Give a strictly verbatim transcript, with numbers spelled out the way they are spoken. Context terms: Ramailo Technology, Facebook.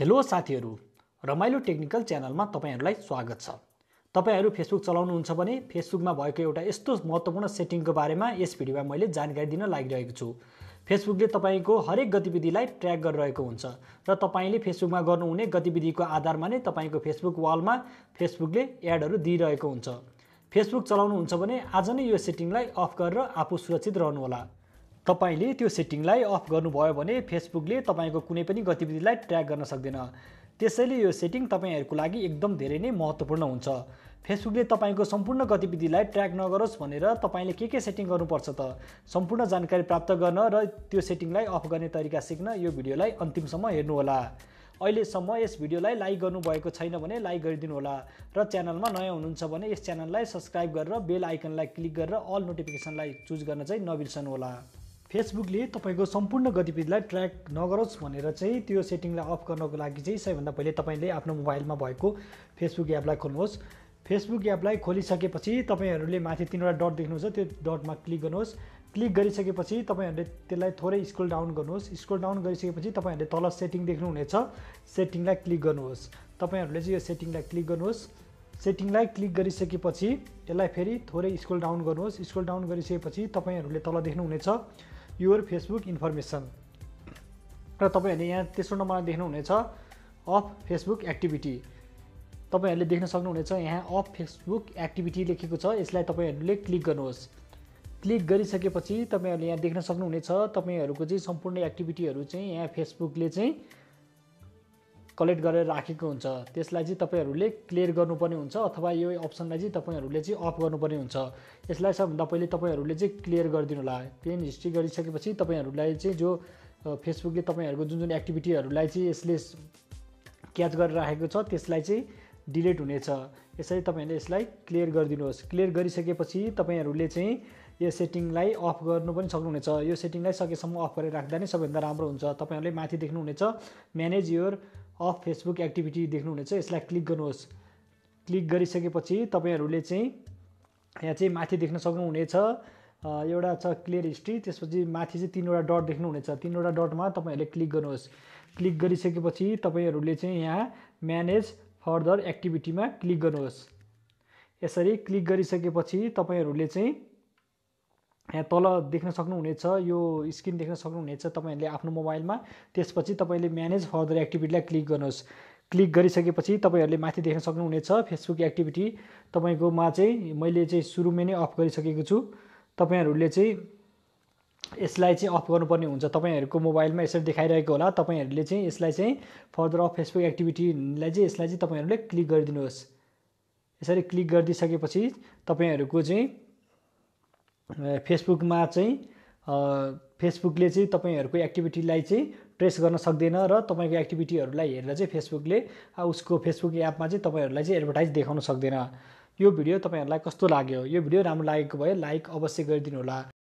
Hello साथीहरु, रमाइलो technical च्यानलमा तपाईहरुलाई स्वागत छ। तपाईहरु फेसबुक चलाउनुहुन्छ भने फेसबुकमा भएको एउटा यस्तो महत्त्वपूर्ण सेटिङको बारेमा यस भिडियोमा मैले जानकारी दिन लागिरहेको छु। फेसबुकले तपाईको हरेक गतिविधिलाई ट्र्याक गरिरहेको हुन्छ र तपाईले फेसबुकमा गर्नुहुने गतिविधिको आधारमा नै तपाईको फेसबुक वालमा फेसबुकले एडहरु दिइरहेको हुन्छ। फेसबुक चलाउनुहुन्छ भने आज नै यो सेटिङलाई अफ गरेर आफू सुरक्षित रहनु होला। तपाईले त्यो सेटिङलाई अफ गर्नुभयो भने फेसबुकले तपाईको कुनै पनि गतिविधिलाई ट्र्याक गर्न सक्दैन। त्यसैले यो सेटिङ तपाईहरुको लागि एकदम धेरै नै महत्त्वपूर्ण हुन्छ। फेसबुकले तपाईको सम्पूर्ण गतिविधिलाई ट्र्याक नगरोस् भनेर तपाईले के के सेटिङ गर्नुपर्छ त सम्पूर्ण जानकारी प्राप्त गर्न र त्यो सेटिङलाई अफ गर्ने तरिका सिक्न यो भिडियोलाई अन्तिमसम्म हेर्नु होला। अहिलेसम्म यस भिडियोलाई लाइक गर्नु भएको छैन भने लाइक गरिदिनु होला र च्यानलमा नयाँ हुनुहुन्छ भने यस च्यानललाई सब्स्क्राइब गरेर बेल आइकनलाई क्लिक गरेर अल नोटिफिकेसनलाई चुज गर्न चाहिँ नबिर्सनु होला। फेसबुकले तपाईको सम्पूर्ण गतिविधिलाई ट्र्याक नगरोस् भनेर चाहिँ त्यो सेटिङलाई अफ गर्नको लागि चाहिँ सबैभन्दा पहिले तपाईले आफ्नो मोबाइलमा भएको फेसबुक एपलाई खोल्नुहोस्। फेसबुक एपलाई खोलिसकेपछि तपाईहरुले माथि तीनवटा डट देख्नुहुन्छ, त्यो डटमा क्लिक गर्नुहोस्। क्लिक गरिसकेपछि तपाईहरुले त्यसलाई थोरै स्क्रल डाउन गर्नुहोस्। स्क्रल डाउन गरिसकेपछि तपाईहरुले तल सेटिङ देख्नुहुनेछ, सेटिङलाई क्लिक गर्नुहोस्। तपाईहरुले चाहिँ यो सेटिङलाई क्लिक गर्नुहोस्। सेटिङलाई क्लिक गरिसकेपछि यसलाई फेरि थोरै स्क्रल डाउन गर्नुहोस्। स्क्रल डाउन गरिसकेपछि तपाईहरुले तल देख्नुहुनेछ योर फेसबुक इन्फर्मेसन र तपाईहरुले यहाँ तेस्रो नम्बरमा देख्नुहुनेछ अफ फेसबुक एक्टिभिटी। तपाईहरुले देख्न सक्नुहुनेछ यहाँ अफ फेसबुक एक्टिभिटी लेखेको छ, यसलाई तपाईहरुले क्लिक गर्नुहोस्। क्लिक गरिसकेपछि तपाईहरुले यहाँ देख्न सक्नुहुनेछ तपाईहरुको चाहिँ सम्पूर्ण एक्टिभिटीहरु चाहिँ यहाँ फेसबुकले चाहिँ कलेक्ट गरेर राखेको हुन्छ। त्यसलाई चाहिँ तपाईहरुले क्लियर गर्नुपर्ने हुन्छ अथवा यो अप्सनलाई चाहिँ तपाईहरुले चाहिँ अफ गर्नुपर्ने हुन्छ। यसलाई सबभन्दा पहिले तपाईहरुले चाहिँ क्लियर गरिदिनु होला। क्लियर हिस्ट्री गरिसकेपछि तपाईहरुलाई चाहिँ जो फेसबुकले तपाईहरुको जुन जुन एक्टिभिटीहरुलाई चाहिँ यसले क्याच गरेर राखेको छ त्यसलाई चाहिँ डिलिट हुनेछ। यसरी तपाईहरुले यसलाई क्लियर गरिदिनुहोस्। क्लियर गरिसकेपछि तपाईहरुले चाहिँ यो सेटिङलाई अफ गर्नु पनि सक्नुहुनेछ। यो सेटिङलाई सकेसम्म अफ गरेर राख्दा नै सबैभन्दा राम्रो हुन्छ। तपाईहरुले माथि देख्नुहुनेछ manage your off Facebook activity देख्नुहुनेछ, यसलाई क्लिक गर्नुहोस्। क्लिक गरिसकेपछि तपाईहरुले चाहिँ यहाँ चाहिँ माथि देख्न सक्नुहुनेछ एउटा छ क्लियर हिस्ट्री, त्यसपछि माथि चाहिँ तीनवटा डट देख्नुहुनेछ, तीनवटा डटमा तपाईहरुले क्लिक गर्नुहोस्। क्लिक गरिसकेपछि तपाईहरुले चाहिँ यहाँ म्यानेज फर्दर एक्टिभिटीमा क्लिक गर्नुहोस्। यसरी क्लिक गरिसकेपछि तपाईहरुले चाहिँ यहाँ तल देख्न सक्नुहुनेछ, यो स्क्रिन देख्न सक्नुहुनेछ तपाईहरुले आफ्नो मोबाइलमा। त्यसपछि तपाईले म्यानेज फर्दर एक्टिभिटीलाई क्लिक गर्नुहोस्। क्लिक गरिसकेपछि तपाईहरुले माथि देख्न सक्नुहुनेछ फेसबुक एक्टिभिटी, तपाईकोमा चाहिँ मैले चाहिँ सुरुमै नै अफ गरिसकेको छु। तपाईहरुले चाहिँ यसलाई चाहिँ अफ गर्नुपर्ने हुन्छ। तपाईहरुको मोबाइलमा यसरी देखाइरहेको होला। तपाईहरुले चाहिँ यसलाई चाहिँ फर्दर अफ फेसबुक एक्टिभिटीलाई चाहिँ यसलाई चाहिँ तपाईहरुले क्लिक गरिदिनुहोस्। यसरी क्लिक गरिदिसकेपछि तपाईहरुको चाहिँ फेसबुकमा चाहिँ फेसबुकले चाहिँ तपाईहरुको एक्टिभिटीलाई चाहिँ ट्रेस गर्न सक्दैन र तपाईको एक्टिभिटीहरुलाई हेरेर चाहिँ फेसबुकले उसको फेसबुक एपमा चाहिँ तपाईहरुलाई चाहिँ एडभर्टाइज देखाउन सक्दैन। यो भिडियो तपाईहरुलाई कस्तो लाग्यो? यो भिडियो राम्रो लागेको भए लाइक अवश्य गरिदिनु होला।